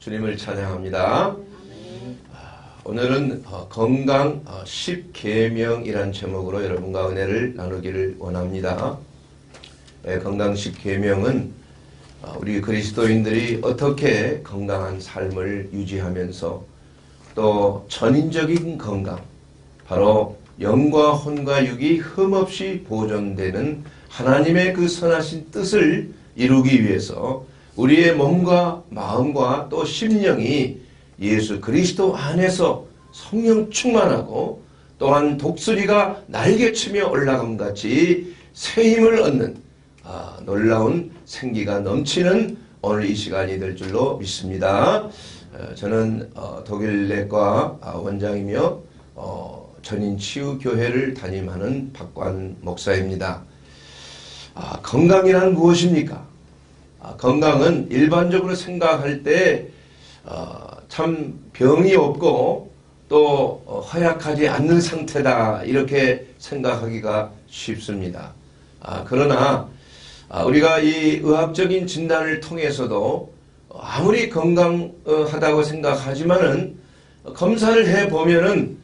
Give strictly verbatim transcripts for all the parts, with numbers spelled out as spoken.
주님을 찬양합니다. 오늘은 건강 십 계명이란 제목으로 여러분과 은혜를 나누기를 원합니다. 건강 십 계명은 우리 그리스도인들이 어떻게 건강한 삶을 유지하면서 또 전인적인 건강, 바로 영과 혼과 육이 흠없이 보존되는 하나님의 그 선하신 뜻을 이루기 위해서 우리의 몸과 마음과 또 심령이 예수 그리스도 안에서 성령 충만하고 또한 독수리가 날개치며 올라감같이 새 힘을 얻는 아, 놀라운 생기가 넘치는 오늘 이 시간이 될 줄로 믿습니다. 저는 어, 독일 내과 원장이며 어, 전인치유교회를 담임하는 박관 목사입니다. 아, 건강이란 무엇입니까? 아, 건강은 일반적으로 생각할 때 참 어, 병이 없고 또 어, 허약하지 않는 상태다 이렇게 생각하기가 쉽습니다. 아, 그러나 아, 우리가 이 의학적인 진단을 통해서도 아무리 건강하다고 생각하지만은 검사를 해보면은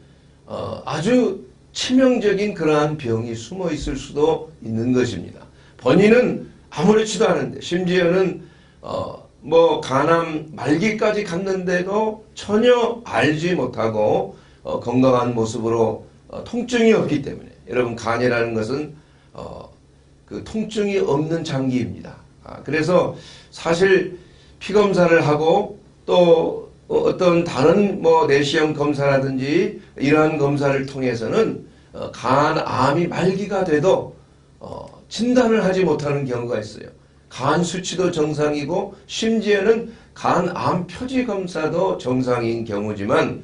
어, 아주 치명적인 그러한 병이 숨어 있을 수도 있는 것입니다. 본인은 아무렇지도 않은데 심지어는 어, 뭐 간암 말기까지 갔는데도 전혀 알지 못하고 어, 건강한 모습으로 어, 통증이 없기 때문에 여러분 간이라는 것은 어, 그 통증이 없는 장기입니다. 아, 그래서 사실 피검사를 하고 또 어떤 다른 뭐 내시경 검사라든지 이러한 검사를 통해서는 어, 간암이 말기가 돼도 어, 진단을 하지 못하는 경우가 있어요. 간 수치도 정상이고 심지어는 간암 표지 검사도 정상인 경우지만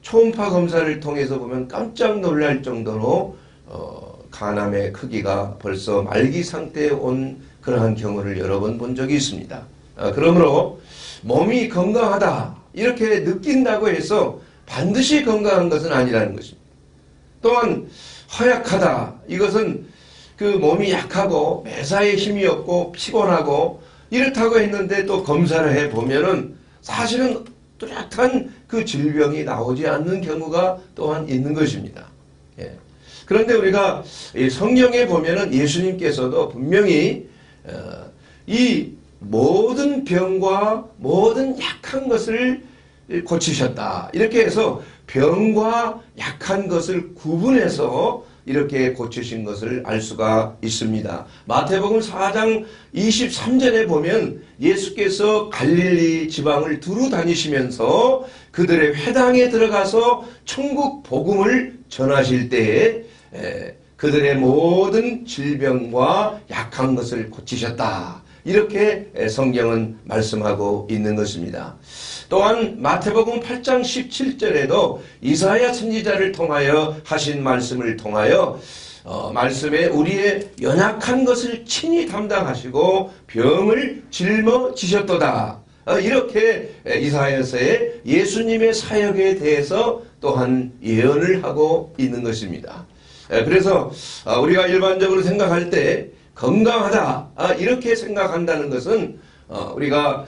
초음파 검사를 통해서 보면 깜짝 놀랄 정도로 어, 간암의 크기가 벌써 말기 상태에 온 그러한 경우를 여러 번 본 적이 있습니다. 그러므로 몸이 건강하다 이렇게 느낀다고 해서 반드시 건강한 것은 아니라는 것입니다. 또한 허약하다 이것은 그 몸이 약하고 매사에 힘이 없고 피곤하고 이렇다고 했는데 또 검사를 해보면은 사실은 뚜렷한 그 질병이 나오지 않는 경우가 또한 있는 것입니다. 예. 그런데 우리가 성경에 보면은 예수님께서도 분명히 이 모든 병과 모든 약한 것을 고치셨다. 이렇게 해서 병과 약한 것을 구분해서 이렇게 고치신 것을 알 수가 있습니다. 마태복음 사 장 이십삼 절에 보면 예수께서 갈릴리 지방을 두루 다니시면서 그들의 회당에 들어가서 천국 복음을 전하실 때에 에, 그들의 모든 질병과 약한 것을 고치셨다. 이렇게 에, 성경은 말씀하고 있는 것입니다. 또한 마태복음 팔 장 십칠 절에도 이사야 선지자를 통하여 하신 말씀을 통하여 어, 말씀에 우리의 연약한 것을 친히 담당하시고 병을 짊어지셨도다. 어, 이렇게 에, 이사야서의 예수님의 사역에 대해서 또한 예언을 하고 있는 것입니다. 그래서 우리가 일반적으로 생각할 때 건강하다 이렇게 생각한다는 것은 우리가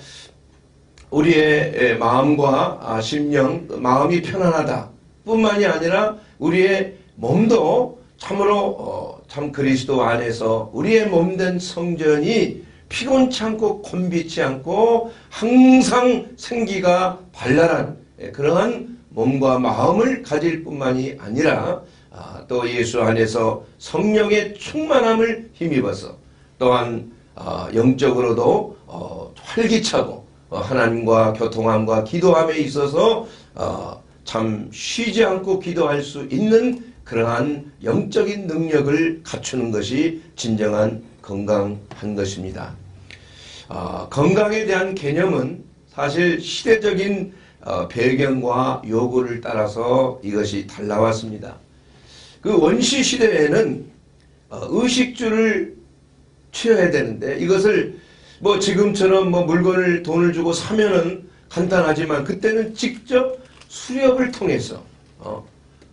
우리의 마음과 심령, 마음이 편안하다 뿐만이 아니라 우리의 몸도 참으로 참 그리스도 안에서 우리의 몸된 성전이 피곤치 않고 곤비치 않고 항상 생기가 발랄한 그러한 몸과 마음을 가질 뿐만이 아니라 아, 또 예수 안에서 성령의 충만함을 힘입어서 또한 아, 영적으로도 어, 활기차고 어, 하나님과 교통함과 기도함에 있어서 어, 참 쉬지 않고 기도할 수 있는 그러한 영적인 능력을 갖추는 것이 진정한 건강한 것입니다. 아, 건강에 대한 개념은 사실 시대적인 어, 배경과 요구를 따라서 이것이 달라왔습니다. 그 원시 시대에는 어, 의식주를 취해야 되는데 이것을 뭐 지금처럼 뭐 물건을 돈을 주고 사면은 간단하지만 그때는 직접 수렵을 통해서 어,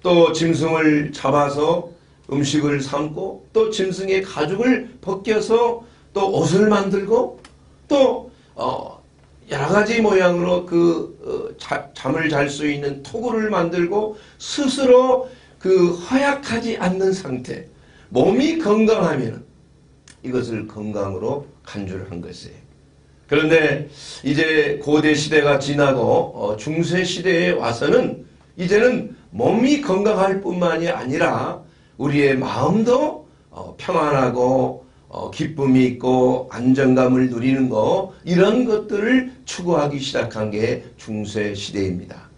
또 짐승을 잡아서 음식을 삶고 또 짐승의 가죽을 벗겨서 또 옷을 만들고 또 어, 여러 가지 모양으로 그 어, 자, 잠을 잘 수 있는 토구를 만들고 스스로 그 허약하지 않는 상태, 몸이 건강하면 이것을 건강으로 간주를 한 것이에요. 그런데 이제 고대 시대가 지나고 어, 중세 시대에 와서는 이제는 몸이 건강할 뿐만이 아니라 우리의 마음도 어, 평안하고 어, 기쁨이 있고 안정감을 누리는 거, 이런 것들을 추구하기 시작한 게 중세 시대입니다.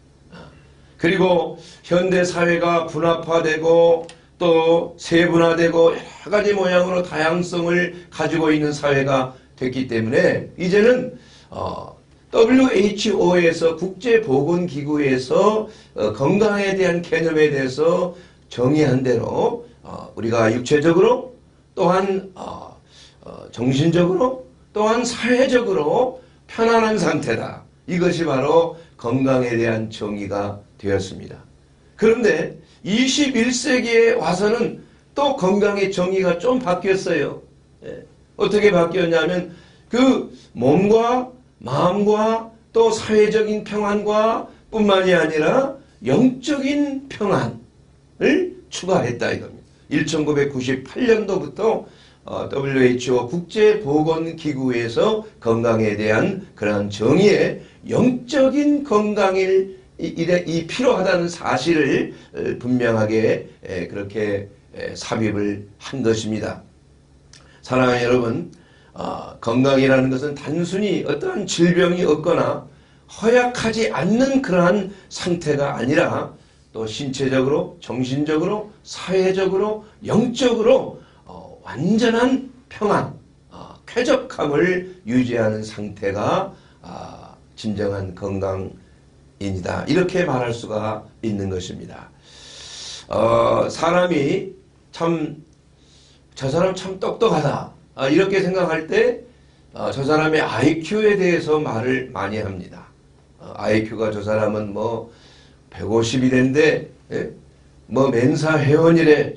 그리고 현대 사회가 분화되고 또 세분화되고 여러 가지 모양으로 다양성을 가지고 있는 사회가 됐기 때문에 이제는 어, 더블유에이치오에서 국제보건기구에서 어, 건강에 대한 개념에 대해서 정의한 대로 어, 우리가 육체적으로 또한 어, 어, 정신적으로 또한 사회적으로 편안한 상태다. 이것이 바로 건강에 대한 정의가 되었습니다. 그런데 이십일 세기에 와서는 또 건강의 정의가 좀 바뀌었어요. 예. 어떻게 바뀌었냐면 그 몸과 마음과 또 사회적인 평안과 뿐만이 아니라 영적인 평안을 추가했다 이겁니다. 천구백구십팔 년도부터 더블유에이치오 국제보건기구에서 건강에 대한 그런 정의에 영적인 건강이 필요하다는 사실을 분명하게 그렇게 삽입을 한 것입니다. 사랑하는 여러분, 건강이라는 것은 단순히 어떠한 질병이 없거나 허약하지 않는 그러한 상태가 아니라 또 신체적으로, 정신적으로, 사회적으로, 영적으로 어, 완전한 평안, 어, 쾌적함을 유지하는 상태가 어, 진정한 건강입니다. 이렇게 말할 수가 있는 것입니다. 어, 사람이 참, 저 사람 참 똑똑하다, 어, 이렇게 생각할 때 어, 저 사람의 아이큐에 대해서 말을 많이 합니다. 어, 아이큐가 저 사람은 뭐 백오십이 된데, 예? 뭐 멘사 회원이래,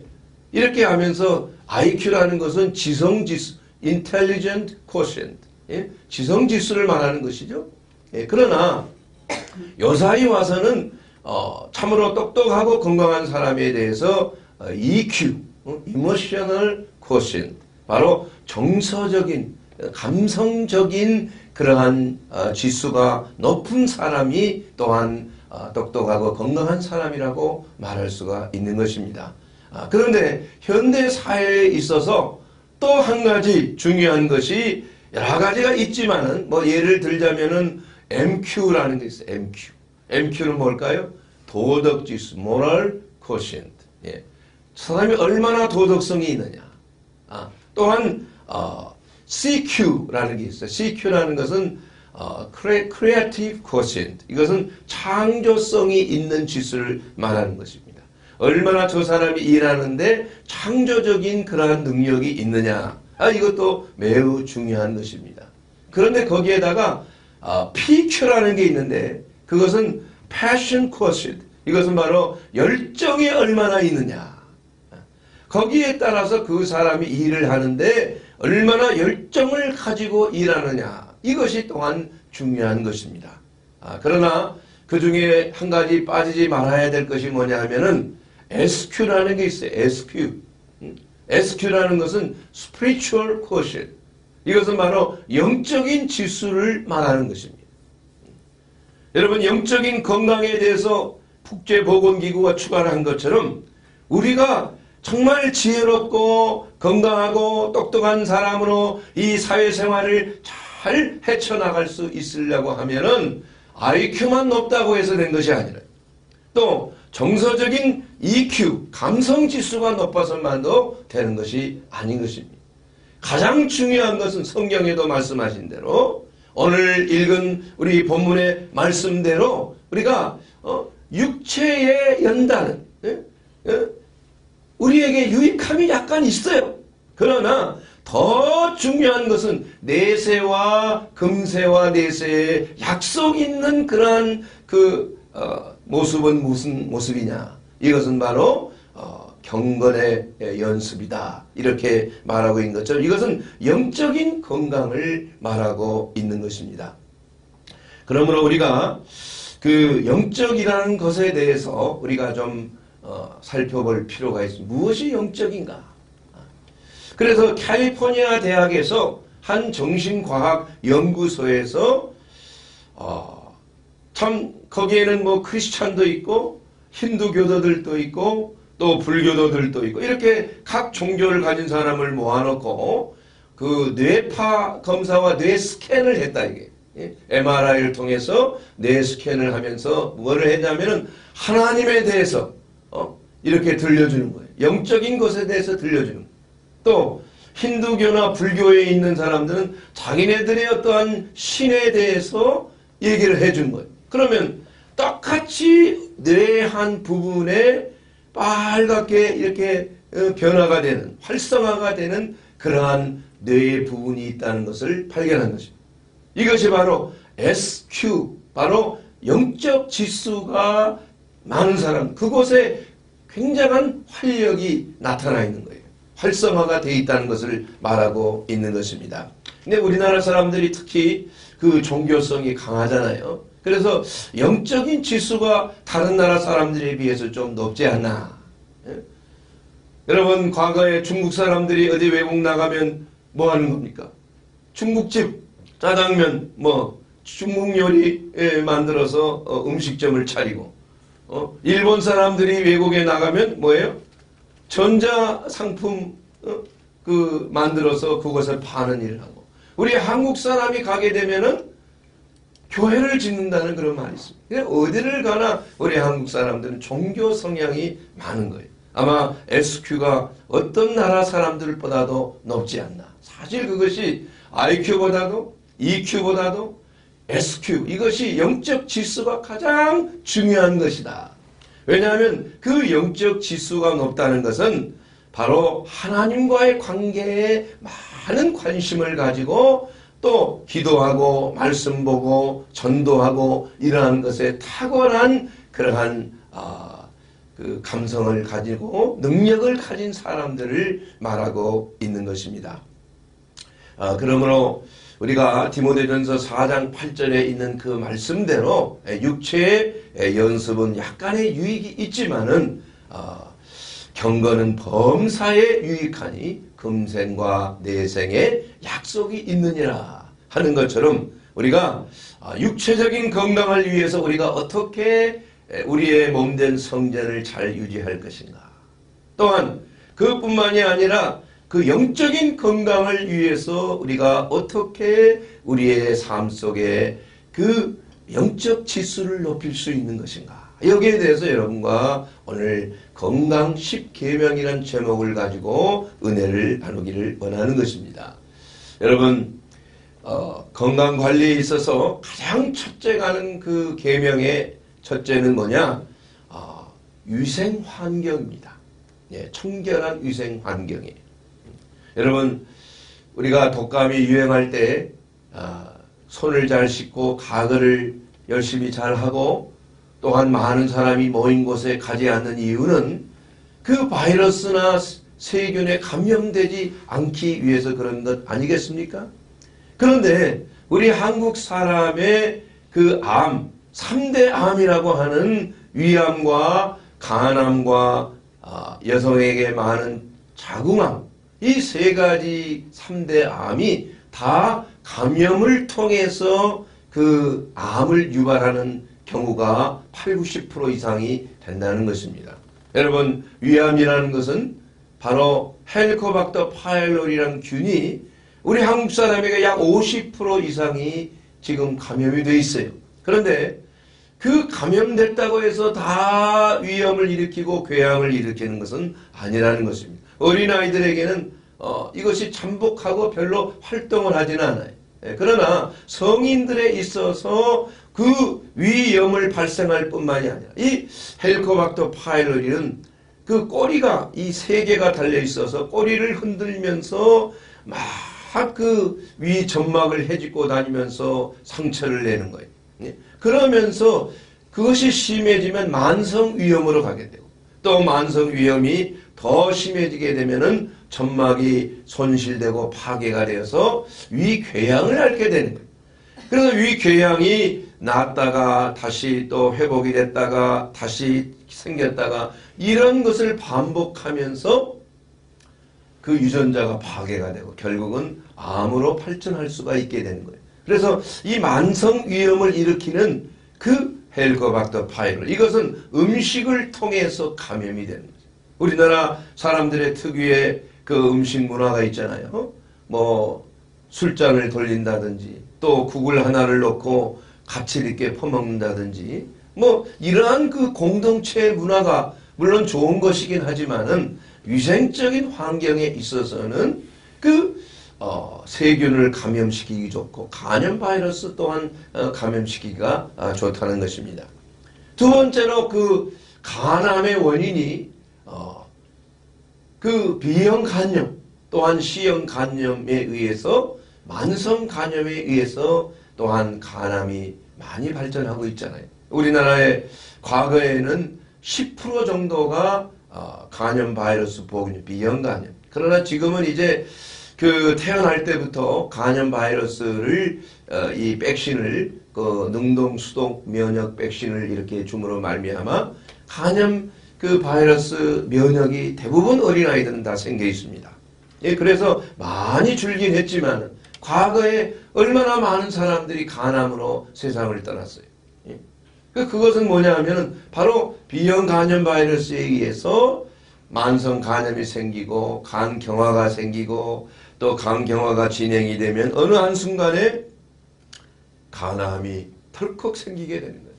이렇게 하면서 아이큐라는 것은 지성지수, Intelligent Quotient, 예? 지성지수를 말하는 것이죠. 예? 그러나 요사이 와서는 어, 참으로 똑똑하고 건강한 사람에 대해서 어, 이큐, 어? Emotional Quotient, 바로 정서적인, 감성적인 그러한 어, 지수가 높은 사람이 또한 아, 똑똑하고 건강한 사람이라고 말할 수가 있는 것입니다. 아, 그런데 현대 사회에 있어서 또 한 가지 중요한 것이 여러 가지가 있지만은 뭐 예를 들자면은 엠큐라는 게 있어요. 엠큐. 엠큐는 뭘까요? 도덕지수, moral quotient. 예. 사람이 얼마나 도덕성이 있느냐. 아, 또한 어, 씨큐라는 게 있어요. 씨큐라는 것은 어, Creative Quotient, 이것은 창조성이 있는 지수를 말하는 것입니다. 얼마나 저 사람이 일하는데 창조적인 그러한 능력이 있느냐, 아, 이것도 매우 중요한 것입니다. 그런데 거기에다가 어, 피큐라는 게 있는데 그것은 Passion Quotient, 이것은 바로 열정이 얼마나 있느냐, 거기에 따라서 그 사람이 일을 하는데 얼마나 열정을 가지고 일하느냐, 이것이 또한 중요한 것입니다. 아, 그러나 그 중에 한 가지 빠지지 말아야 될 것이 뭐냐 하면은 에스큐라는 게 있어요. 에스큐. 에스큐라는 것은 Spiritual Quotient. 이것은 바로 영적인 지수를 말하는 것입니다. 여러분, 영적인 건강에 대해서 국제보건기구가 추가한 것처럼 우리가 정말 지혜롭고 건강하고 똑똑한 사람으로 이 사회생활을 잘 잘 헤쳐나갈 수 있으려고 하면은 아이큐만 높다고 해서 된 것이 아니라 또 정서적인 이큐, 감성지수가 높아서만도 되는 것이 아닌 것입니다. 가장 중요한 것은 성경에도 말씀하신 대로 오늘 읽은 우리 본문의 말씀대로 우리가 어, 육체에 연다는, 예? 예? 우리에게 유익함이 약간 있어요. 그러나 더 중요한 것은 내세와 금세와 내세의 약속 있는 그러한 그 어, 모습은 무슨 모습이냐, 이것은 바로 어, 경건의 연습이다, 이렇게 말하고 있는 것처럼 이것은 영적인 건강을 말하고 있는 것입니다. 그러므로 우리가 그 영적이라는 것에 대해서 우리가 좀 어, 살펴볼 필요가 있습니다. 무엇이 영적인가? 그래서 캘리포니아 대학에서 한 정신과학 연구소에서 어, 참 거기에는 뭐 크리스찬도 있고 힌두교도들도 있고 또 불교도들도 있고 이렇게 각 종교를 가진 사람을 모아놓고 그 뇌파 검사와 뇌 스캔을 했다 이게. 엠알아이를 통해서 뇌 스캔을 하면서 뭐를 했냐면은 하나님에 대해서 어? 이렇게 들려주는 거예요. 영적인 것에 대해서 들려주는 거예요. 또 힌두교나 불교에 있는 사람들은 자기네들의 어떠한 신에 대해서 얘기를 해준 거예요. 그러면 똑같이 뇌의 한 부분에 빨갛게 이렇게 변화가 되는, 활성화가 되는 그러한 뇌의 부분이 있다는 것을 발견한 것입니다. 이것이 바로 에스큐, 바로 영적 지수가 많은 사람, 그곳에 굉장한 활력이 나타나 있는 거예요. 활성화가 되어 있다는 것을 말하고 있는 것입니다. 근데 우리나라 사람들이 특히 그 종교성이 강하잖아요. 그래서 영적인 지수가 다른 나라 사람들에 비해서 좀 높지 않나. 예? 여러분, 과거에 중국 사람들이 어디 외국 나가면 뭐 하는 겁니까? 중국집, 짜장면, 뭐 중국 요리 만들어서 어, 음식점을 차리고, 어? 일본 사람들이 외국에 나가면 뭐예요? 전자상품 어? 그 만들어서 그것을 파는 일을 하고, 우리 한국 사람이 가게 되면은 교회를 짓는다는 그런 말이 있습니다. 어디를 가나 우리 한국 사람들은 종교 성향이 많은 거예요. 아마 에스큐가 어떤 나라 사람들보다도 높지 않나. 사실 그것이 아이큐보다도 이큐보다도 에스큐, 이것이 영적 지수가 가장 중요한 것이다. 왜냐하면 그 영적 지수가 높다는 것은 바로 하나님과의 관계에 많은 관심을 가지고 또 기도하고 말씀 보고 전도하고 이러한 것에 탁월한 그러한 어, 그 감성을 가지고 능력을 가진 사람들을 말하고 있는 것입니다. 어, 그러므로 우리가 디모데전서 사 장 팔 절에 있는 그 말씀대로 육체의 연습은 약간의 유익이 있지만은 어, 경건은 범사에 유익하니 금생과 내생에 약속이 있느니라 하는 것처럼, 우리가 육체적인 건강을 위해서 우리가 어떻게 우리의 몸된 성전을 잘 유지할 것인가, 또한 그뿐만이 아니라 그 영적인 건강을 위해서 우리가 어떻게 우리의 삶 속에 그 영적 지수를 높일 수 있는 것인가, 여기에 대해서 여러분과 오늘 건강 십 계명이라는 제목을 가지고 은혜를 나누기를 원하는 것입니다. 여러분, 어, 건강관리에 있어서 가장 첫째 가는 그 계명의 첫째는 뭐냐? 어, 위생환경입니다. 예, 청결한 위생환경이에요. 여러분, 우리가 독감이 유행할 때 어, 손을 잘 씻고 가글을 열심히 잘 하고, 또한 많은 사람이 모인 곳에 가지 않는 이유는 그 바이러스나 세균에 감염되지 않기 위해서 그런 것 아니겠습니까? 그런데 우리 한국 사람의 그 암, 삼 대 암이라고 하는 위암과 간암과 여성에게 많은 자궁암, 이 세 가지 삼 대 암이 다 감염을 통해서 그 암을 유발하는 경우가 팔십, 구십 퍼센트 이상이 된다는 것입니다. 여러분, 위암이라는 것은 바로 헬리코박터 파일로리라는 균이 우리 한국 사람에게 약 오십 퍼센트 이상이 지금 감염이 돼 있어요. 그런데 그 감염됐다고 해서 다 위염을 일으키고 궤양을 일으키는 것은 아니라는 것입니다. 어린아이들에게는 어, 이것이 잠복하고 별로 활동을 하지는 않아요. 그러나 성인들에 있어서 그 위염을 발생할 뿐만이 아니라, 이 헬리코박터 파일로리는 그 꼬리가 이 세 개가 달려 있어서 꼬리를 흔들면서 막 그 위 점막을 헤집고 다니면서 상처를 내는 거예요. 그러면서 그것이 심해지면 만성 위염으로 가게 되고, 또 만성 위염이 더 심해지게 되면은 점막이 손실되고 파괴가 되어서 위궤양을 앓게 되는 거예요. 그래서 위궤양이 났다가 다시 또 회복이 됐다가 다시 생겼다가 이런 것을 반복하면서 그 유전자가 파괴가 되고 결국은 암으로 발전할 수가 있게 되는 거예요. 그래서 이 만성 위염을 일으키는 그 헬리코박터 파일로리, 이것은 음식을 통해서 감염이 되는 거죠. 우리나라 사람들의 특유의 그 음식 문화가 있잖아요. 뭐 술잔을 돌린다든지 또 국을 하나를 넣고 같이 이렇게 퍼먹는다든지 뭐 이러한 그 공동체의 문화가 물론 좋은 것이긴 하지만은 위생적인 환경에 있어서는 그 어, 세균을 감염시키기 좋고 간염 바이러스 또한 어, 감염시키기가 아, 좋다는 것입니다. 두 번째로 그 간암의 원인이 어, 그 B형 간염 또한 C형 간염에 의해서 만성 간염에 의해서 또한 간암이 많이 발전하고 있잖아요. 우리나라의 과거에는 십 퍼센트 정도가 어, 간염 바이러스 보균 B형 간염. 그러나 지금은 이제 그 태어날 때부터 간염 바이러스를 어, 이 백신을 그 능동 수동 면역 백신을 이렇게 줌으로 말미암아 간염 그 바이러스 면역이 대부분 어린아이들은 다 생겨 있습니다. 예, 그래서 많이 줄긴 했지만 과거에 얼마나 많은 사람들이 간암으로 세상을 떠났어요. 예. 그것은 뭐냐 하면은 바로 B형 간염 바이러스에 의해서 만성 간염이 생기고 간경화가 생기고 또 간경화가 진행이 되면 어느 한순간에 간암이 털컥 생기게 되는 거예요.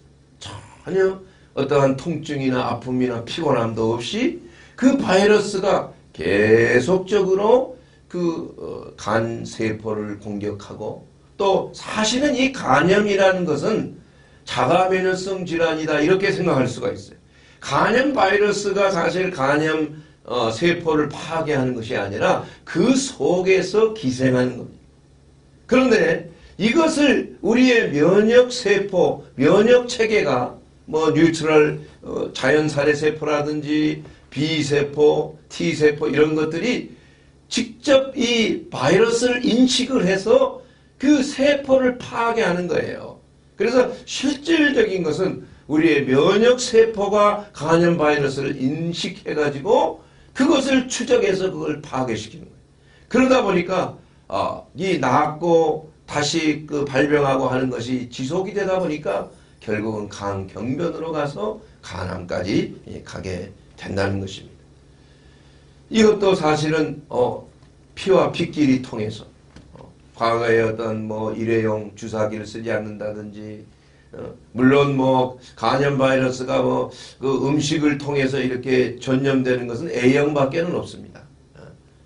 전혀 어떠한 통증이나 아픔이나 피곤함도 없이 그 바이러스가 계속적으로 그 간세포를 공격하고 또 사실은 이 간염이라는 것은 자가 면역성 질환이다 이렇게 생각할 수가 있어요. 간염 바이러스가 사실 간염 어, 세포를 파괴하는 것이 아니라 그 속에서 기생하는 겁니다. 그런데 이것을 우리의 면역세포, 면역체계가 뭐 뉴트럴 어, 자연살해세포라든지 B세포, T세포 이런 것들이 직접 이 바이러스를 인식을 해서 그 세포를 파괴하는 거예요. 그래서 실질적인 것은 우리의 면역세포가 간염 바이러스를 인식해가지고 그것을 추적해서 그걸 파괴시키는 거예요. 그러다 보니까 어, 이 낫고 다시 그 발병하고 하는 것이 지속이 되다 보니까 결국은 간경변으로 가서 간암까지 예, 가게 된다는 것입니다. 이것도 사실은 어, 피와 피끼리 통해서 어, 과거에 어떤 뭐 일회용 주사기를 쓰지 않는다든지 어, 물론 뭐 간염 바이러스가 뭐 그 음식을 통해서 이렇게 전염되는 것은 에이형밖에는 없습니다.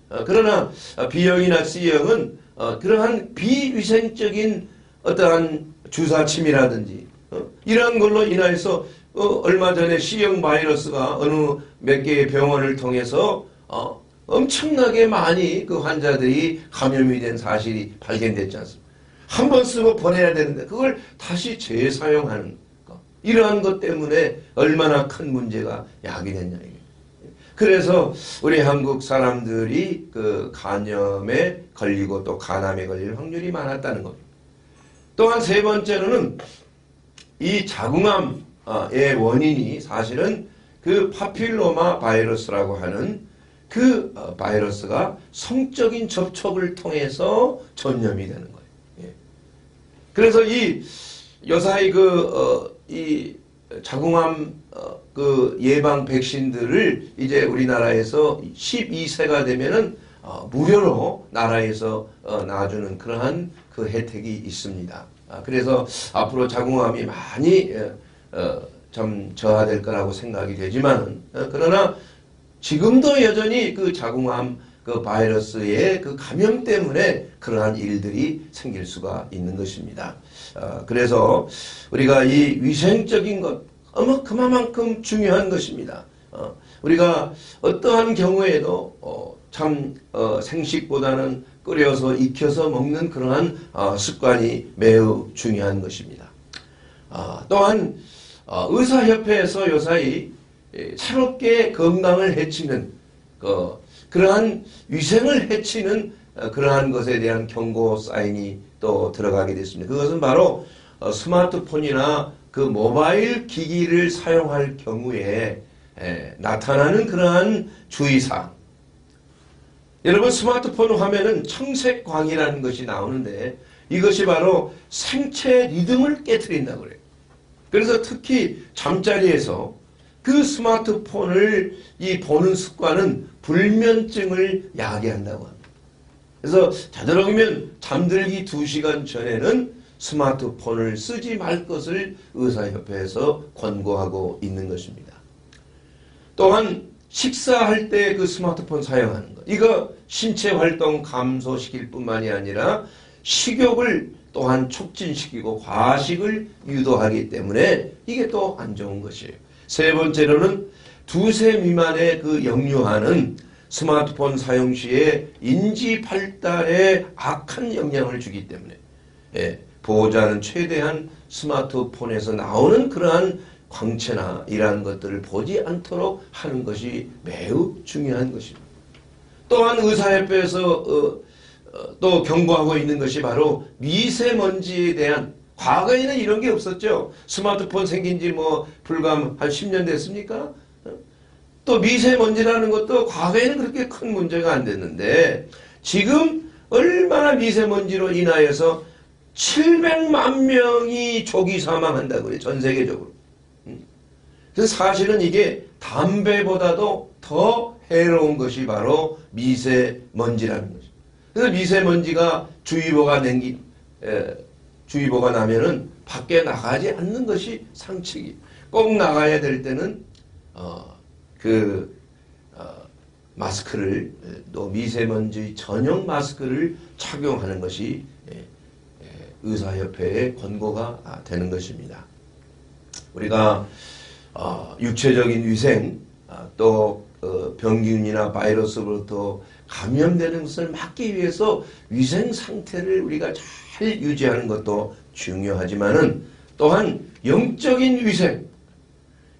어, 그러나 비형이나 씨형은 어, 그러한 비위생적인 어떠한 주사침이라든지 어, 이런 걸로 인해서 어, 얼마 전에 씨형 바이러스가 어느 몇 개의 병원을 통해서 어, 엄청나게 많이 그 환자들이 감염이 된 사실이 발견됐지 않습니까? 한 번 쓰고 보내야 되는데 그걸 다시 재사용하는 거. 이러한 것 때문에 얼마나 큰 문제가 야기됐냐 이게. 그래서 우리 한국 사람들이 그 간염에 걸리고 또 간암에 걸릴 확률이 많았다는 겁니다. 또한 세 번째로는 이 자궁암의 원인이 사실은 그 파필로마 바이러스라고 하는 그 바이러스가 성적인 접촉을 통해서 전염이 되는 거예요. 그래서 이 여사의 그, 어, 이 자궁암 어, 그 예방 백신들을 이제 우리나라에서 십이 세가 되면은 어, 무료로 나라에서 어, 놔주는 그러한 그 혜택이 있습니다. 아, 그래서 앞으로 자궁암이 많이 어, 좀 저하될 거라고 생각이 되지만, 어, 그러나 지금도 여전히 그 자궁암 그 바이러스의 그 감염 때문에 그러한 일들이 생길 수가 있는 것입니다. 어, 그래서 우리가 이 위생적인 것, 어마 그만큼 중요한 것입니다. 어, 우리가 어떠한 경우에도 어, 참 어, 생식보다는 끓여서 익혀서 먹는 그러한 어, 습관이 매우 중요한 것입니다. 어, 또한 어, 의사협회에서 요사이 새롭게 건강을 해치는 그 그러한 위생을 해치는 그러한 것에 대한 경고 사인이 또 들어가게 됐습니다. 그것은 바로 어, 스마트폰이나 그 모바일 기기를 사용할 경우에 에, 나타나는 그러한 주의사항. 여러분, 스마트폰 화면은 청색광이라는 것이 나오는데 이것이 바로 생체 리듬을 깨트린다고 그래요. 그래서 특히 잠자리에서 그 스마트폰을 이 보는 습관은 불면증을 야기한다고 합니다. 그래서 되도록이면 잠들기 두 시간 전에는 스마트폰을 쓰지 말 것을 의사협회에서 권고하고 있는 것입니다. 또한 식사할 때 그 스마트폰 사용하는 것, 이거 신체 활동 감소시킬 뿐만이 아니라 식욕을 또한 촉진시키고 과식을 유도하기 때문에 이게 또 안 좋은 것이에요. 세 번째로는 두세 미만의 그 역류하는 스마트폰 사용 시에 인지 발달에 악한 영향을 주기 때문에, 예, 보호자는 최대한 스마트폰에서 나오는 그러한 광채나 이러한 것들을 보지 않도록 하는 것이 매우 중요한 것입니다. 또한 의사협회에서 어, 어, 또 경고하고 있는 것이 바로 미세먼지에 대한, 과거에는 이런 게 없었죠. 스마트폰 생긴 지 뭐 불과 한 십 년 됐습니까? 또 미세먼지라는 것도 과거에는 그렇게 큰 문제가 안 됐는데 지금 얼마나 미세먼지로 인하여서 칠백만 명이 조기 사망한다고 그래요. 전 세계적으로. 그래서 사실은 이게 담배보다도 더 해로운 것이 바로 미세먼지라는 거죠. 그래서 미세먼지가 주의보가 낸기 에, 주의보가 나면은 밖에 나가지 않는 것이 상책이. 꼭 나가야 될 때는 어, 그 어, 마스크를, 또 미세먼지 전용 마스크를 착용하는 것이 예, 예, 의사협회의 권고가 되는 것입니다. 우리가 어, 육체적인 위생, 어, 또 어, 병균이나 바이러스로부터 감염되는 것을 막기 위해서 위생 상태를 우리가 잘 유지하는 것도 중요하지만은 또한 영적인 위생,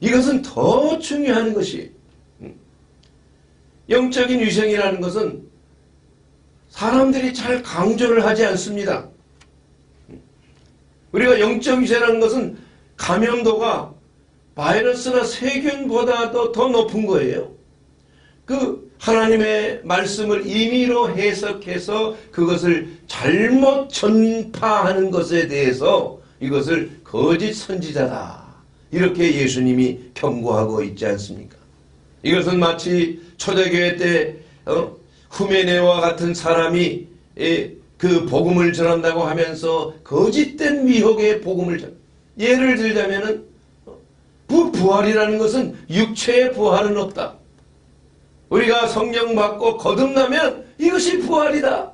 이것은 더 중요한 것이, 영적인 위생이라는 것은 사람들이 잘 강조를 하지 않습니다. 우리가 영적 위생이라는 것은 감염도가 바이러스나 세균보다도 더 높은 거예요. 그 하나님의 말씀을 임의로 해석해서 그것을 잘못 전파하는 것에 대해서 이것을 거짓 선지자다, 이렇게 예수님이 경고하고 있지 않습니까? 이것은 마치 초대교회 때 어? 후메네와 같은 사람이 예, 그 복음을 전한다고 하면서 거짓된 미혹의 복음을 전. 예를 들자면은 그 부활이라는 것은 육체의 부활은 없다. 우리가 성령 받고 거듭나면 이것이 부활이다.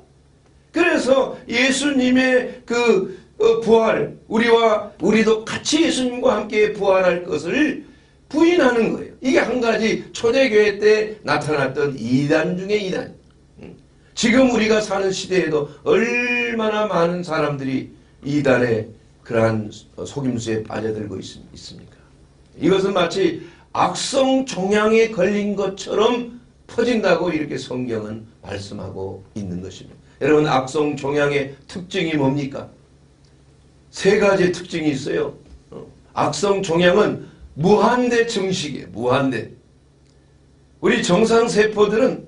그래서 예수님의 그 어, 부활, 우리와 우리도 같이 예수님과 함께 부활할 것을 부인하는 거예요. 이게 한 가지 초대교회 때 나타났던 이단 중에 이단. 지금 우리가 사는 시대에도 얼마나 많은 사람들이 이단의 그러한 속임수에 빠져들고 있습니까? 이것은 마치 악성 종양에 걸린 것처럼 퍼진다고 이렇게 성경은 말씀하고 있는 것입니다. 여러분, 악성 종양의 특징이 뭡니까? 세 가지 특징이 있어요. 악성 종양은 무한대 증식이에요. 무한대. 우리 정상세포들은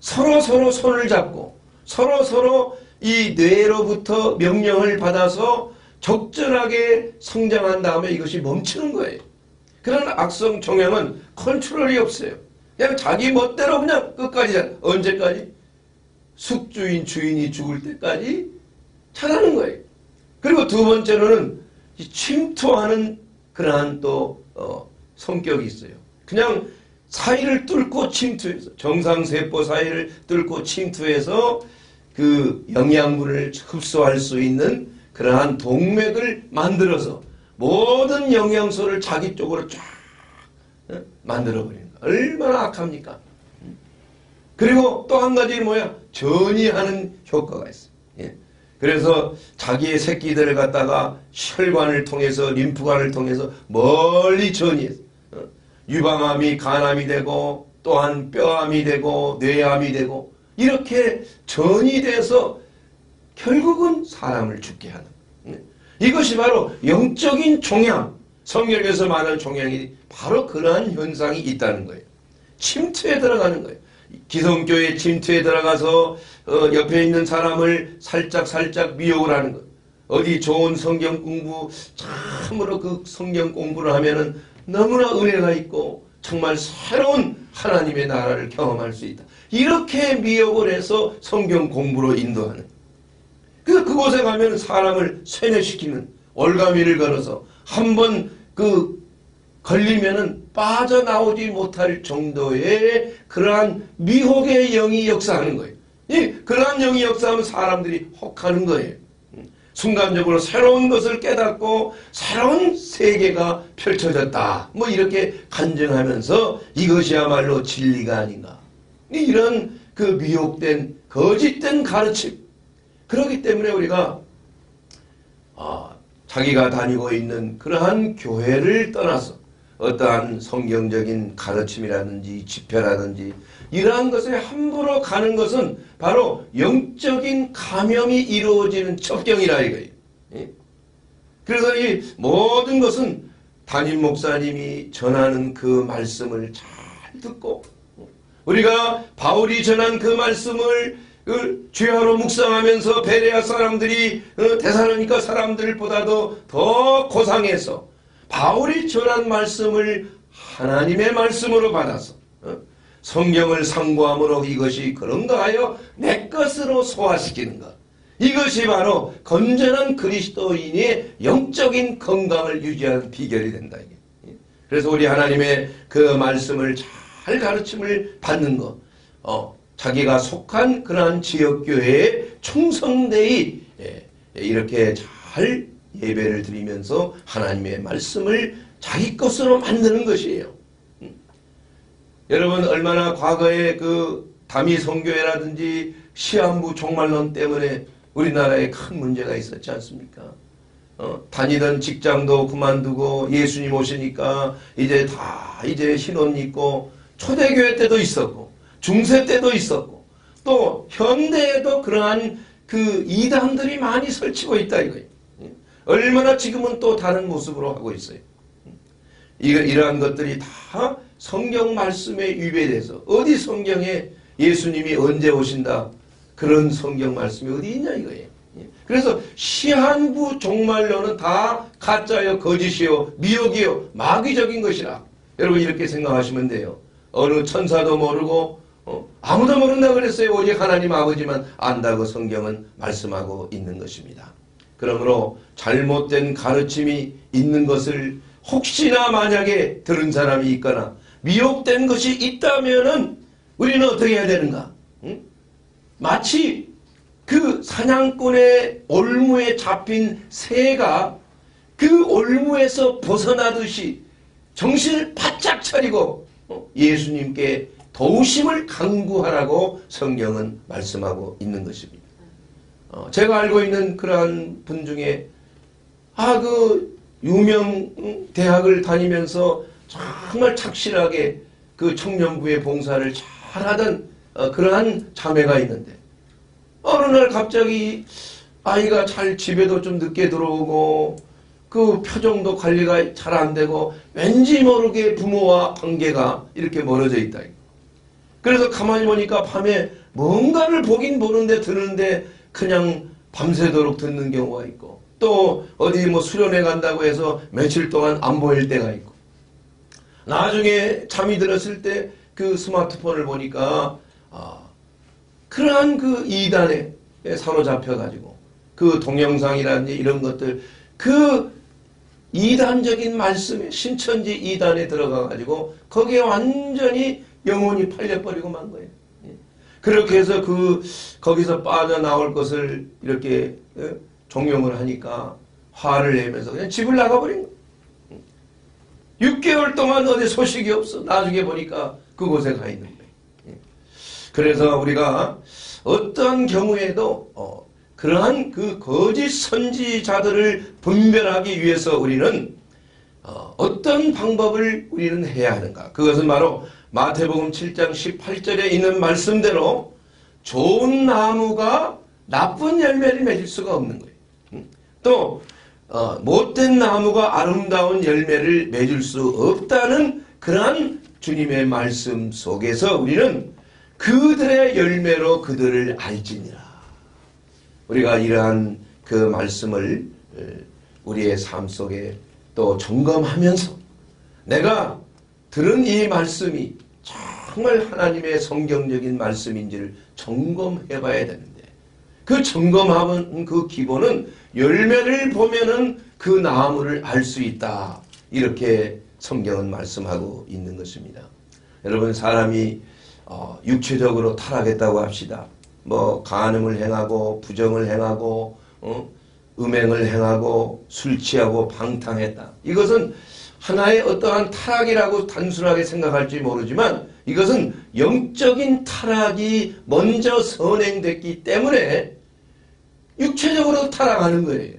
서로서로 서로 손을 잡고 서로서로 서로 이 뇌로부터 명령을 받아서 적절하게 성장한 다음에 이것이 멈추는 거예요. 그런 악성 종양은 컨트롤이 없어요. 그냥 자기 멋대로 그냥 끝까지, 언제까지? 숙주인 주인이 죽을 때까지 잘하는 거예요. 그리고 두 번째로는 침투하는 그러한 또 어, 성격이 있어요. 그냥 사이를 뚫고 침투해서, 정상세포 사이를 뚫고 침투해서 그 영양분을 흡수할 수 있는 그러한 동맥을 만들어서 모든 영양소를 자기 쪽으로 쫙 만들어버리는 거예요. 얼마나 악합니까? 그리고 또 한 가지 뭐야? 전이하는 효과가 있어요. 예. 그래서 자기의 새끼들을 갖다가 혈관을 통해서, 림프관을 통해서 멀리 전이해서 유방암이 간암이 되고 또한 뼈암이 되고 뇌암이 되고 이렇게 전이돼서 결국은 사람을 죽게 하는. 이것이 바로 영적인 종양, 성경에서 말하는 종양이 바로 그러한 현상이 있다는 거예요. 침투에 들어가는 거예요. 기성교의 침투에 들어가서 어, 옆에 있는 사람을 살짝살짝 살짝 미혹을 하는 거예요. 어디 좋은 성경 공부, 참으로 그 성경 공부를 하면은 너무나 은혜가 있고 정말 새로운 하나님의 나라를 경험할 수 있다. 이렇게 미혹을 해서 성경 공부로 인도하는. 그, 그곳에 가면 사람을 세뇌시키는, 올가미를 걸어서 한번 그 걸리면은 빠져나오지 못할 정도의 그러한 미혹의 영이 역사하는 거예요. 이 그러한 영이 역사하면 사람들이 혹하는 거예요. 순간적으로 새로운 것을 깨닫고 새로운 세계가 펼쳐졌다. 뭐 이렇게 간증하면서 이것이야말로 진리가 아닌가. 이런 그 미혹된 거짓된 가르침. 그렇기 때문에 우리가 아, 자기가 다니고 있는 그러한 교회를 떠나서 어떠한 성경적인 가르침이라든지 집회라든지 이러한 것에 함부로 가는 것은 바로 영적인 감염이 이루어지는 첩경이라 이거예요. 그래서 이 모든 것은 담임 목사님이 전하는 그 말씀을 잘 듣고 우리가 바울이 전한 그 말씀을 그 죄하로 묵상하면서 베레아 사람들이 데살로니가 사람들보다도 더 고상해서 바울이 전한 말씀을 하나님의 말씀으로 받아서 성경을 상고함으로 이것이 그런가 하여 내 것으로 소화시키는 것. 이것이 바로 건전한 그리스도인의 영적인 건강을 유지하는 비결이 된다. 그래서 우리 하나님의 그 말씀을 잘 가르침을 받는 것. 어. 자기가 속한 그러한 지역교회에 충성되이 이렇게 잘 예배를 드리면서 하나님의 말씀을 자기 것으로 만드는 것이에요. 여러분 얼마나 과거에 그 다미성교회라든지 시한부 종말론 때문에 우리나라에 큰 문제가 있었지 않습니까? 어, 다니던 직장도 그만두고 예수님 오시니까 이제 다 이제 신혼 있고 초대교회 때도 있었고 중세 때도 있었고 또 현대에도 그러한 그 이단들이 많이 설치고 있다 이거예요. 얼마나 지금은 또 다른 모습으로 하고 있어요. 이러한 것들이 다 성경 말씀에 위배돼서 어디 성경에 예수님이 언제 오신다 그런 성경 말씀이 어디 있냐 이거예요. 그래서 시한부 종말론은 다 가짜요 거짓이요 미혹이요 마귀적인 것이라 여러분 이렇게 생각하시면 돼요. 어느 천사도 모르고 어, 아무도 모른다 그랬어요. 오직 하나님 아버지만 안다고 성경은 말씀하고 있는 것입니다. 그러므로 잘못된 가르침이 있는 것을 혹시나 만약에 들은 사람이 있거나 미혹된 것이 있다면은 우리는 어떻게 해야 되는가? 응? 마치 그 사냥꾼의 올무에 잡힌 새가 그 올무에서 벗어나듯이 정신을 바짝 차리고 어, 예수님께 도우심을 강구하라고 성경은 말씀하고 있는 것입니다. 어, 제가 알고 있는 그러한 분 중에 아, 그 유명 대학을 다니면서 정말 착실하게 그 청년부의 봉사를 잘하던 어, 그러한 자매가 있는데 어느 날 갑자기 아이가 잘 집에도 좀 늦게 들어오고 그 표정도 관리가 잘 안 되고 왠지 모르게 부모와 관계가 이렇게 멀어져 있다. 그래서 가만히 보니까 밤에 뭔가를 보긴 보는데 드는데 그냥 밤새도록 듣는 경우가 있고 또 어디 뭐 수련회 간다고 해서 며칠 동안 안 보일 때가 있고 나중에 잠이 들었을 때 그 스마트폰을 보니까 아, 그러한 그 이단에 사로잡혀가지고 그 동영상이라든지 이런 것들 그 이단적인 말씀에 신천지 이단에 들어가가지고 거기에 완전히 영혼이 팔려버리고 만 거예요. 그렇게 해서 그 거기서 빠져나올 것을 이렇게 종용을 하니까 화를 내면서 그냥 집을 나가버린 거예요. 육 개월 동안 어디 소식이 없어. 나중에 보니까 그곳에 가 있는 거예요. 그래서 우리가 어떠한 경우에도 어, 그러한 그 거짓 선지자들을 분별하기 위해서 우리는 어, 어떤 방법을 우리는 해야 하는가. 그것은 바로 마태복음 칠 장 십팔 절에 있는 말씀대로 좋은 나무가 나쁜 열매를 맺을 수가 없는 거예요. 응? 또 어, 못된 나무가 아름다운 열매를 맺을 수 없다는 그러한 주님의 말씀 속에서 우리는 그들의 열매로 그들을 알지니라. 우리가 이러한 그 말씀을 우리의 삶 속에 또 점검하면서 내가 들은 이 말씀이 정말 하나님의 성경적인 말씀인지를 점검해 봐야 되는데, 그 점검하는 그 기본은 열매를 보면은 그 나무를 알 수 있다, 이렇게 성경은 말씀하고 있는 것입니다. 여러분, 사람이 어, 육체적으로 타락했다고 합시다. 뭐 간음을 행하고 부정을 행하고 어? 음행을 행하고 술 취하고 방탕했다. 이것은 하나의 어떠한 타락이라고 단순하게 생각할지 모르지만 이것은 영적인 타락이 먼저 선행됐기 때문에 육체적으로 타락하는 거예요.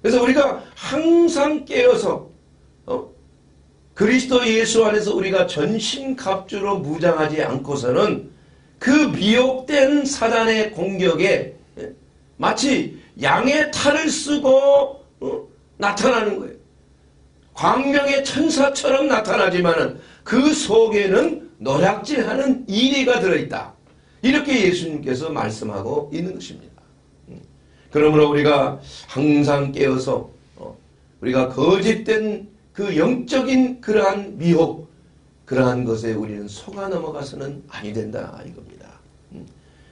그래서 우리가 항상 깨어서 어? 그리스도 예수 안에서 우리가 전신갑주로 무장하지 않고서는 그 미혹된 사단의 공격에 마치 양의 탈을 쓰고 어? 나타나는 거예요. 광명의 천사처럼 나타나지만은 그 속에는 노략질하는 이리가 들어있다. 이렇게 예수님께서 말씀하고 있는 것입니다. 그러므로 우리가 항상 깨어서 어? 우리가 거짓된 그 영적인 그러한 미혹, 그러한 것에 우리는 속아 넘어가서는 아니 된다, 이겁니다.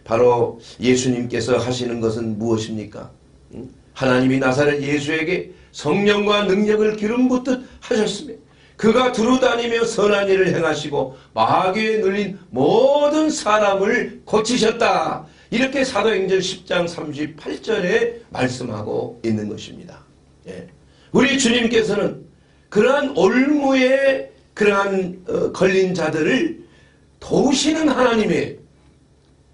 바로 예수님께서 하시는 것은 무엇입니까? 하나님이 나사렛 예수에게 성령과 능력을 기름 붓듯 하셨으며 그가 두루다니며 선한 일을 행하시고 마귀에 눌린 모든 사람을 고치셨다. 이렇게 사도행전 십 장 삼십팔 절에 말씀하고 있는 것입니다. 예. 우리 주님께서는 그러한 올무에 그러한 어, 걸린 자들을 도우시는 하나님이에요.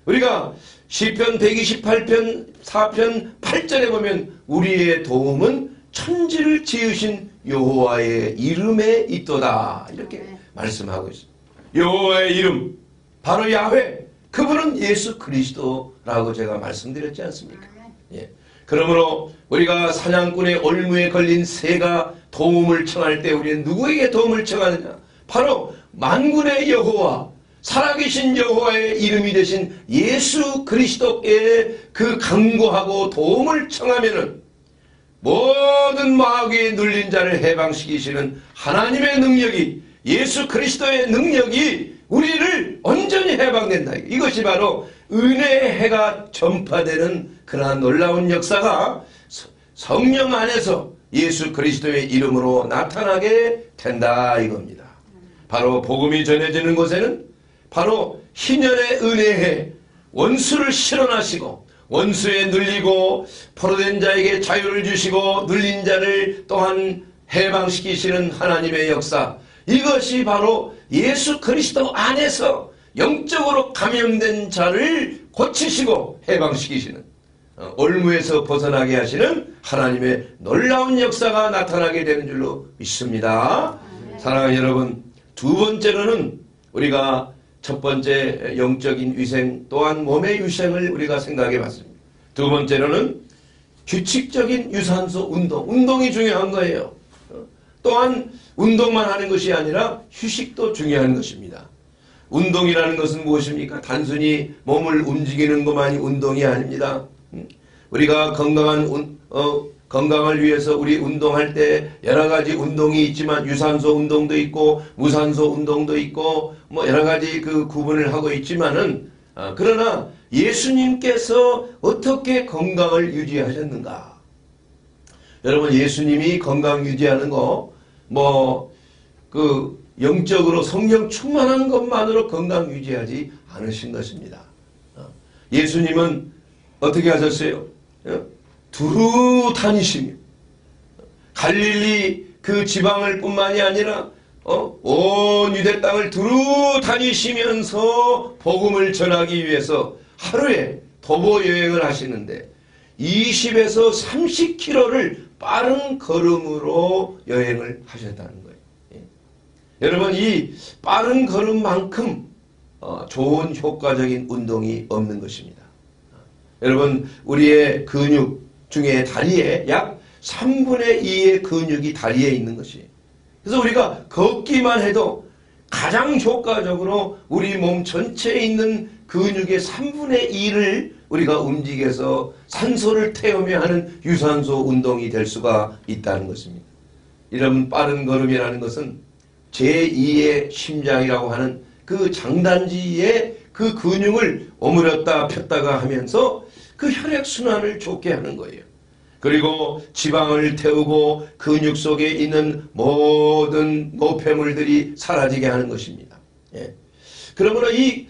우리가 시편 백이십팔 편 사 편 팔 절에 보면 우리의 도움은 천지를 지으신 여호와의 이름에 있도다, 이렇게 말씀하고 있습니다. 여호와의 이름, 바로 야훼, 그분은 예수 그리스도라고 제가 말씀드렸지 않습니까? 예. 그러므로 우리가 사냥꾼의 올무에 걸린 새가 도움을 청할 때 우리는 누구에게 도움을 청하느냐? 바로 만군의 여호와, 살아계신 여호와의 이름이 되신 예수 그리스도께 그 간구하고 도움을 청하면은 모든 마귀에 눌린 자를 해방시키시는 하나님의 능력이, 예수 그리스도의 능력이 우리를 온전히 해방된다. 이것이 바로 은혜의 해가 전파되는 그러한 놀라운 역사가 성령 안에서 예수 그리스도의 이름으로 나타나게 된다, 이겁니다. 바로 복음이 전해지는 곳에는 바로 희년의 은혜에 원수를 실현하시고 원수에 눌리고 포로된 자에게 자유를 주시고 눌린 자를 또한 해방시키시는 하나님의 역사, 이것이 바로 예수 그리스도 안에서 영적으로 감염된 자를 고치시고 해방시키시는, 올무에서 벗어나게 하시는 하나님의 놀라운 역사가 나타나게 되는 줄로 믿습니다. 네. 사랑하는 여러분, 두 번째로는 우리가 첫 번째 영적인 위생 또한 몸의 위생을 우리가 생각해 봤습니다. 두 번째로는 규칙적인 유산소 운동, 운동이 중요한 거예요. 또한 운동만 하는 것이 아니라 휴식도 중요한 것입니다. 운동이라는 것은 무엇입니까? 단순히 몸을 움직이는 것만이 운동이 아닙니다. 우리가 건강한 운, 어, 건강을 위해서 우리 운동할 때 여러 가지 운동이 있지만 유산소 운동도 있고 무산소 운동도 있고 뭐 여러 가지 그 구분을 하고 있지만은 어, 그러나 예수님께서 어떻게 건강을 유지하셨는가? 여러분, 예수님이 건강 유지하는 거, 뭐 그 영적으로 성령 충만한 것만으로 건강 유지하지 않으신 것입니다. 어, 예수님은 어떻게 하셨어요? 두루 다니시며 갈릴리 그 지방을 뿐만이 아니라 어? 온 유대 땅을 두루 다니시면서 복음을 전하기 위해서 하루에 도보 여행을 하시는데 이십에서 삼십 킬로미터를 빠른 걸음으로 여행을 하셨다는 거예요. 예. 여러분, 이 빠른 걸음만큼 어, 좋은 효과적인 운동이 없는 것입니다. 여러분, 우리의 근육 중에 다리에 약 삼분의 이의 근육이 다리에 있는 것이. 그래서 우리가 걷기만 해도 가장 효과적으로 우리 몸 전체에 있는 근육의 삼분의 이를 우리가 움직여서 산소를 태우며 하는 유산소 운동이 될 수가 있다는 것입니다. 이런 빠른 걸음이라는 것은 제이의 심장이라고 하는 그 장단지의 그 근육을 오므렸다 폈다가 하면서 그 혈액순환을 좋게 하는 거예요. 그리고 지방을 태우고 근육 속에 있는 모든 노폐물들이 사라지게 하는 것입니다. 예. 그러므로 이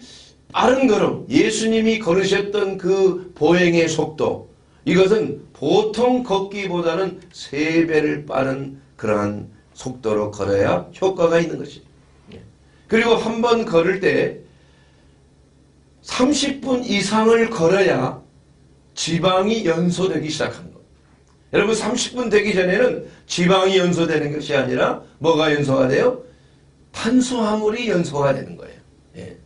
빠른 걸음, 예수님이 걸으셨던 그 보행의 속도, 이것은 보통 걷기보다는 세 배를 빠른 그러한 속도로 걸어야 효과가 있는 것입니다. 예. 그리고 한 번 걸을 때 삼십 분 이상을 걸어야 지방이 연소되기 시작합니다. 여러분, 삼십 분 되기 전에는 지방이 연소되는 것이 아니라 뭐가 연소가 돼요? 탄수화물이 연소가 되는 거예요. 예. 예.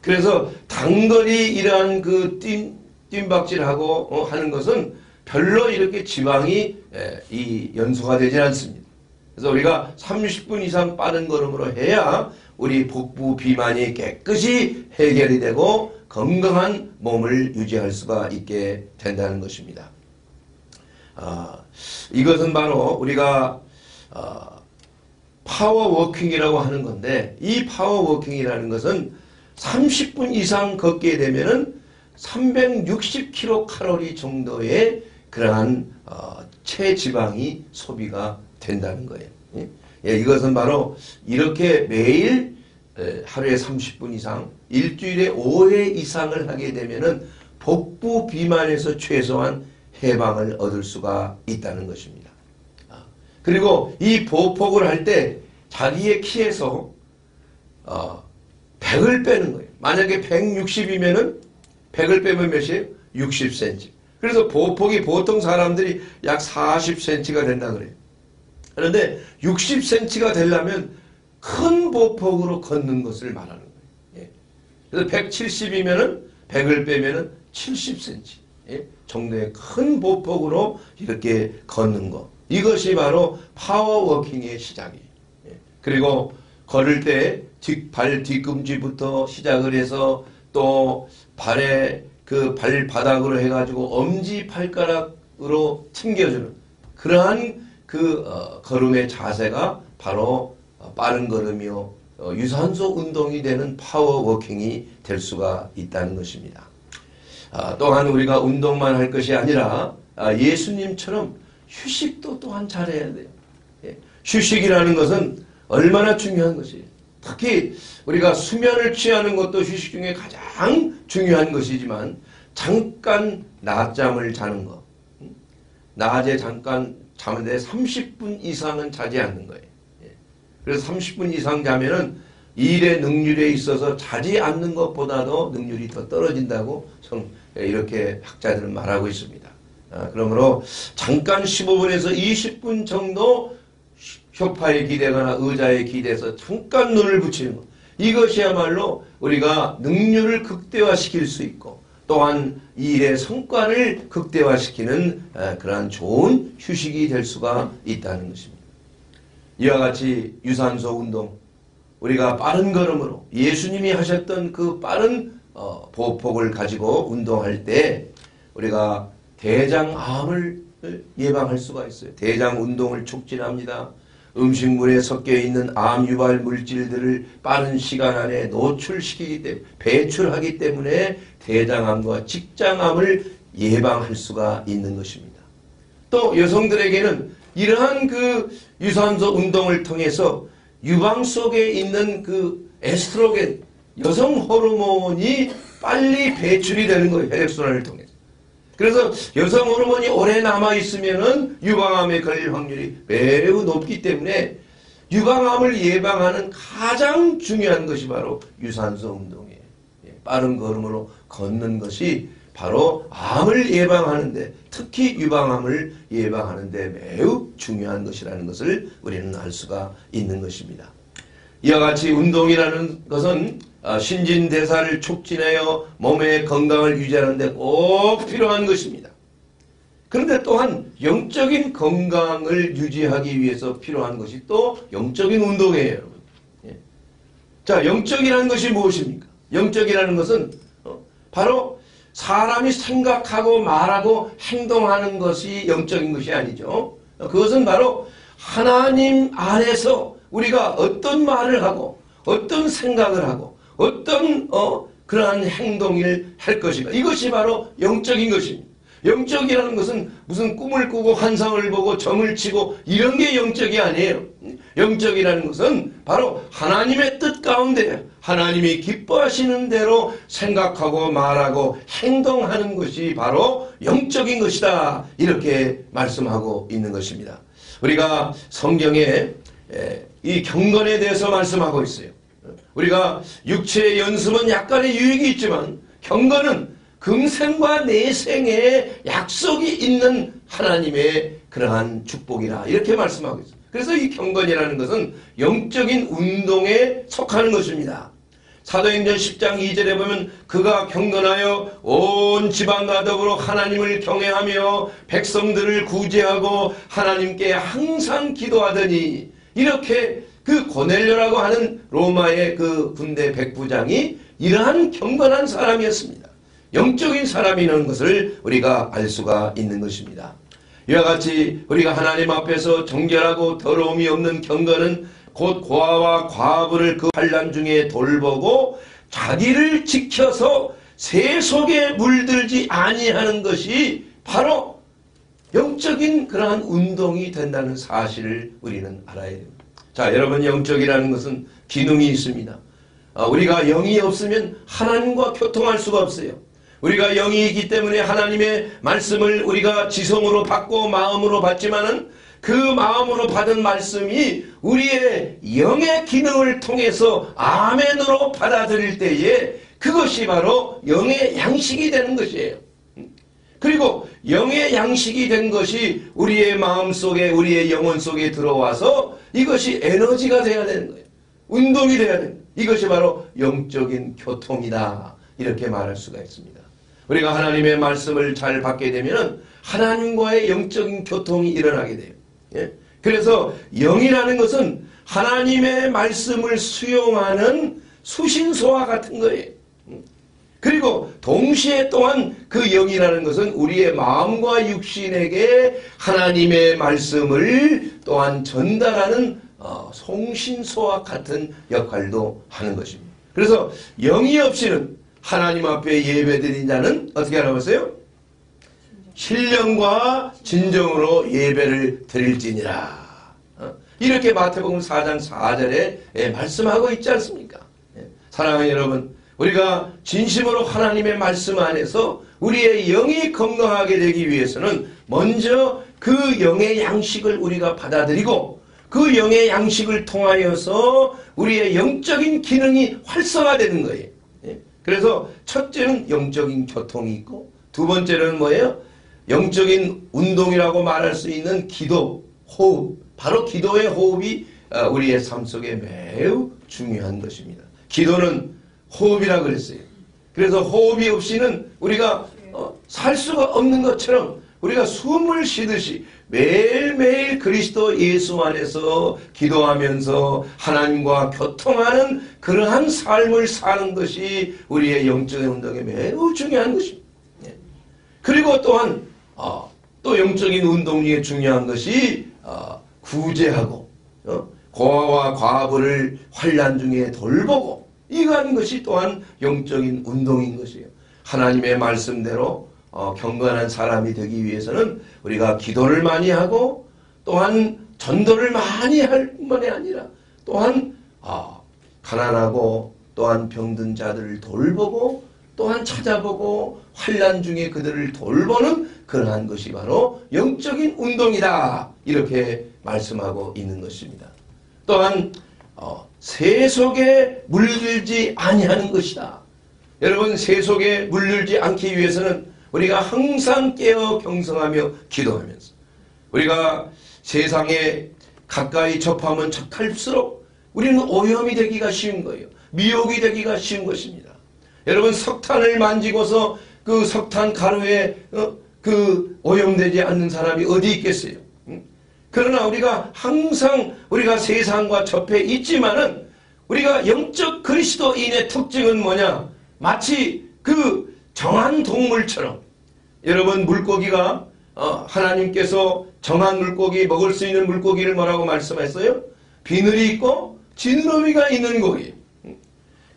그래서 단거리 이러한 그 뜀, 뜀박질하고 어, 하는 것은 별로 이렇게 지방이 예, 이 연소가 되지 않습니다. 그래서 우리가 삼십 분 이상 빠른 걸음으로 해야 우리 복부 비만이 깨끗이 해결이 되고 건강한 몸을 유지할 수가 있게 된다는 것입니다. 아, 이것은 바로 우리가 아, 파워워킹이라고 하는 건데, 이 파워워킹이라는 것은 삼십 분 이상 걷게 되면은 삼백육십 킬로칼로리 정도의 그러한 어, 체지방이 소비가 된다는 거예요. 예? 예, 이것은 바로 이렇게 매일 예, 하루에 삼십 분 이상, 일주일에 오 회 이상을 하게 되면은 복부 비만에서 최소한 해방을 얻을 수가 있다는 것입니다. 그리고 이 보폭을 할 때 자기의 키에서 어, 백을 빼는 거예요. 만약에 백육십이면은 백을 빼면 몇이에요? 육십 센티미터. 그래서 보폭이 보통 사람들이 약 사십 센티미터가 된다 그래요. 그런데 육십 센티미터가 되려면 큰 보폭으로 걷는 것을 말하는 거예요. 예. 그래서 백칠십이면은 백을 빼면은 칠십 센티미터. 예? 정도의 큰 보폭으로 이렇게 걷는 것, 이것이 바로 파워워킹의 시작이에요. 예. 그리고 걸을 때 뒷, 발 뒤꿈치부터 시작을 해서 또 발에 그 발바닥으로 해가지고 엄지발가락으로 튕겨주는 그러한 그 어, 걸음의 자세가 바로 어, 빠른 걸음이요 어, 유산소 운동이 되는 파워워킹이 될 수가 있다는 것입니다. 아, 또한 우리가 운동만 할 것이 아니라 아, 예수님처럼 휴식도 또한 잘해야 돼요. 예. 휴식이라는 것은 얼마나 중요한 것이에요. 특히 우리가 수면을 취하는 것도 휴식 중에 가장 중요한 것이지만, 잠깐 낮잠을 자는 것, 낮에 잠깐 자는데 삼십 분 이상은 자지 않는 거예요. 예. 그래서 삼십 분 이상 자면은 일의 능률에 있어서 자지 않는 것보다도 능률이 더 떨어진다고 성, 이렇게 학자들은 말하고 있습니다. 아, 그러므로 잠깐 십오 분에서 이십 분 정도 소파에 기대거나 의자에 기대서 잠깐 눈을 붙이는 것, 이것이야말로 우리가 능률을 극대화시킬 수 있고 또한 일의 성과를 극대화시키는 아, 그러한 좋은 휴식이 될 수가 있다는 것입니다. 이와 같이 유산소 운동, 우리가 빠른 걸음으로 예수님이 하셨던 그 빠른 어, 보폭을 가지고 운동할 때 우리가 대장암을 예방할 수가 있어요. 대장 운동을 촉진합니다. 음식물에 섞여 있는 암 유발 물질들을 빠른 시간 안에 노출시키기 때문에, 배출하기 때문에 대장암과 직장암을 예방할 수가 있는 것입니다. 또 여성들에게는 이러한 그 유산소 운동을 통해서 유방 속에 있는 그 에스트로겐, 여성 호르몬이 빨리 배출이 되는 거예요. 혈액순환을 통해서. 그래서 여성 호르몬이 오래 남아있으면은 유방암에 걸릴 확률이 매우 높기 때문에 유방암을 예방하는 가장 중요한 것이 바로 유산소 운동이에요. 빠른 걸음으로 걷는 것이 바로 암을 예방하는데, 특히 유방암을 예방하는데 매우 중요한 것이라는 것을 우리는 알 수가 있는 것입니다. 이와 같이 운동이라는 것은 신진대사를 촉진하여 몸의 건강을 유지하는 데 꼭 필요한 것입니다. 그런데 또한 영적인 건강을 유지하기 위해서 필요한 것이 또 영적인 운동이에요, 여러분. 예. 자, 영적이라는 것이 무엇입니까? 영적이라는 것은 바로 사람이 생각하고 말하고 행동하는 것이 영적인 것이 아니죠. 그것은 바로 하나님 안에서 우리가 어떤 말을 하고 어떤 생각을 하고 어떤 어 그러한 행동을 할 것인가. 이것이 바로 영적인 것입니다. 영적이라는 것은 무슨 꿈을 꾸고 환상을 보고 점을 치고 이런 게 영적이 아니에요. 영적이라는 것은 바로 하나님의 뜻 가운데 하나님이 기뻐하시는 대로 생각하고 말하고 행동하는 것이 바로 영적인 것이다, 이렇게 말씀하고 있는 것입니다. 우리가 성경에 이 경건에 대해서 말씀하고 있어요. 우리가 육체의 연습은 약간의 유익이 있지만 경건은 금생과 내생에 약속이 있는 하나님의 그러한 축복이라, 이렇게 말씀하고 있어요. 그래서 이 경건이라는 것은 영적인 운동에 속하는 것입니다. 사도행전 십 장 이 절에 보면 그가 경건하여 온 지방과 더불어 하나님을 경외하며 백성들을 구제하고 하나님께 항상 기도하더니, 이렇게 그 고넬료라고 하는 로마의 그 군대 백부장이 이러한 경건한 사람이었습니다. 영적인 사람이라는 것을 우리가 알 수가 있는 것입니다. 이와 같이 우리가 하나님 앞에서 정결하고 더러움이 없는 경건은 곧 고아와 과부를 그 환난 중에 돌보고 자기를 지켜서 세 속에 물들지 아니하는 것이 바로 영적인 그러한 운동이 된다는 사실을 우리는 알아야 됩니다. 자, 여러분, 영적이라는 것은 기능이 있습니다. 우리가 영이 없으면 하나님과 교통할 수가 없어요. 우리가 영이 있기 때문에 하나님의 말씀을 우리가 지성으로 받고 마음으로 받지만은 그 마음으로 받은 말씀이 우리의 영의 기능을 통해서 아멘으로 받아들일 때에 그것이 바로 영의 양식이 되는 것이에요. 그리고 영의 양식이 된 것이 우리의 마음 속에, 우리의 영혼 속에 들어와서 이것이 에너지가 돼야 되는 거예요. 운동이 돼야 되는 거예요. 이것이 바로 영적인 교통이다, 이렇게 말할 수가 있습니다. 우리가 하나님의 말씀을 잘 받게 되면 하나님과의 영적인 교통이 일어나게 돼요. 예? 그래서 영이라는 것은 하나님의 말씀을 수용하는 수신소와 같은 거예요. 그리고 동시에 또한 그 영이라는 것은 우리의 마음과 육신에게 하나님의 말씀을 또한 전달하는 어, 송신소와 같은 역할도 하는 것입니다. 그래서 영이 없이는 하나님 앞에 예배드린 자는 어떻게 하라고 했어요? 신령과 진정으로 예배를 드릴지니라. 어? 이렇게 마태복음 사 장 사 절에 말씀하고 있지 않습니까? 예. 사랑하는 여러분, 우리가 진심으로 하나님의 말씀 안에서 우리의 영이 건강하게 되기 위해서는 먼저 그 영의 양식을 우리가 받아들이고 그 영의 양식을 통하여서 우리의 영적인 기능이 활성화되는 거예요. 그래서 첫째는 영적인 교통이 있고 두 번째는 뭐예요? 영적인 운동이라고 말할 수 있는 기도, 호흡. 바로 기도의 호흡이 우리의 삶 속에 매우 중요한 것입니다. 기도는 호흡이라고 그랬어요. 그래서 호흡이 없이는 우리가 살 수가 없는 것처럼 우리가 숨을 쉬듯이 매일매일 그리스도 예수 안에서 기도하면서 하나님과 교통하는 그러한 삶을 사는 것이 우리의 영적인 운동에 매우 중요한 것입니다. 예. 그리고 또한 어, 또 영적인 운동 중에 중요한 것이 어, 구제하고 어, 고아와 과부를 환난 중에 돌보고, 이러한 것이 또한 영적인 운동인 것이에요. 하나님의 말씀대로 어, 경건한 사람이 되기 위해서는 우리가 기도를 많이 하고 또한 전도를 많이 할 뿐만이 아니라 또한 어, 가난하고 또한 병든 자들을 돌보고 또한 찾아보고 환난 중에 그들을 돌보는 그러한 것이 바로 영적인 운동이다, 이렇게 말씀하고 있는 것입니다. 또한 어, 세속에 물들지 아니하는 것이다. 여러분, 세속에 물들지 않기 위해서는 우리가 항상 깨어 경성하며 기도하면서 우리가 세상에 가까이 접하면 접할수록 우리는 오염이 되기가 쉬운 거예요. 미혹이 되기가 쉬운 것입니다. 여러분, 석탄을 만지고서 그 석탄 가루에 어? 그 오염되지 않는 사람이 어디 있겠어요? 응? 그러나 우리가 항상 우리가 세상과 접해 있지만은 우리가 영적 그리스도인의 특징은 뭐냐? 마치 그 정한 동물처럼, 여러분, 물고기가 어, 하나님께서 정한 물고기, 먹을 수 있는 물고기를 뭐라고 말씀했어요? 비늘이 있고 지느러미가 있는 고기.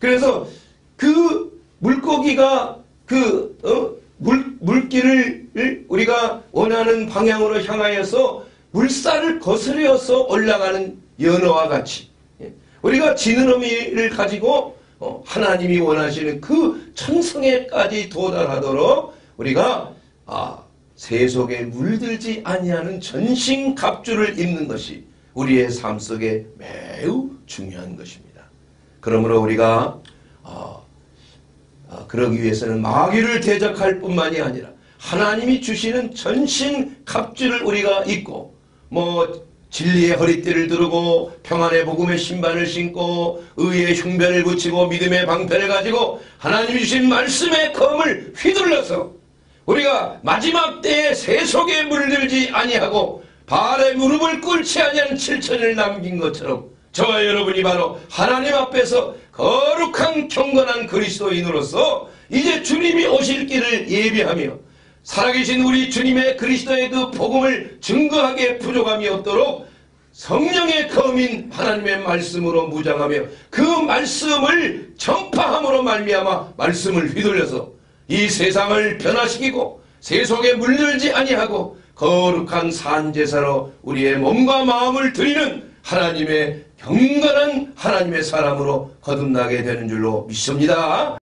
그래서 그 물고기가 그 어, 물, 물길을 우리가 원하는 방향으로 향하여서 물살을 거스려서 올라가는 연어와 같이, 우리가 지느러미를 가지고 어, 하나님이 원하시는 그 천성에까지 도달하도록 우리가 아, 세속에 물들지 아니하는 전신 갑주를 입는 것이 우리의 삶 속에 매우 중요한 것입니다. 그러므로 우리가 어, 어, 그러기 위해서는 마귀를 대적할 뿐만이 아니라 하나님이 주시는 전신 갑주를 우리가 입고, 뭐 진리의 허리띠를 두르고 평안의 복음의 신발을 신고 의의 흉배를 붙이고 믿음의 방패를 가지고 하나님이 주신 말씀의 검을 휘둘러서 우리가 마지막 때에 세속에 물들지 아니하고 발에 무릎을 꿇지 아니하는 칠천을 남긴 것처럼 저와 여러분이 바로 하나님 앞에서 거룩한 경건한 그리스도인으로서 이제 주님이 오실 길을 예비하며 살아계신 우리 주님의 그리스도의 그 복음을 증거하게 부족함이 없도록 성령의 검인 하나님의 말씀으로 무장하며 그 말씀을 전파함으로 말미암아 말씀을 휘둘려서 이 세상을 변화시키고 세속에 물들지 아니하고 거룩한 산제사로 우리의 몸과 마음을 드리는 하나님의 경건한 하나님의 사람으로 거듭나게 되는 줄로 믿습니다.